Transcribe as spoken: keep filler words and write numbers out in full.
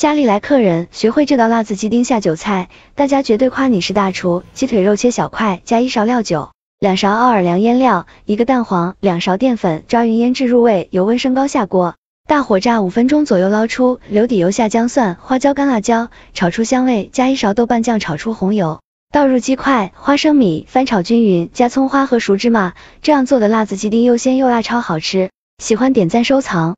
家里来客人，学会这道辣子鸡丁下酒菜，大家绝对夸你是大厨。鸡腿肉切小块，加一勺料酒，两勺奥尔良腌料，一个蛋黄，两勺淀粉，抓匀腌制入味，油温升高下锅，大火炸五分钟左右，捞出，留底油下姜蒜、花椒、干辣椒，炒出香味，加一勺豆瓣酱炒出红油，倒入鸡块、花生米，翻炒均匀，加葱花和熟芝麻。这样做的辣子鸡丁又鲜又辣，超好吃。喜欢点赞收藏。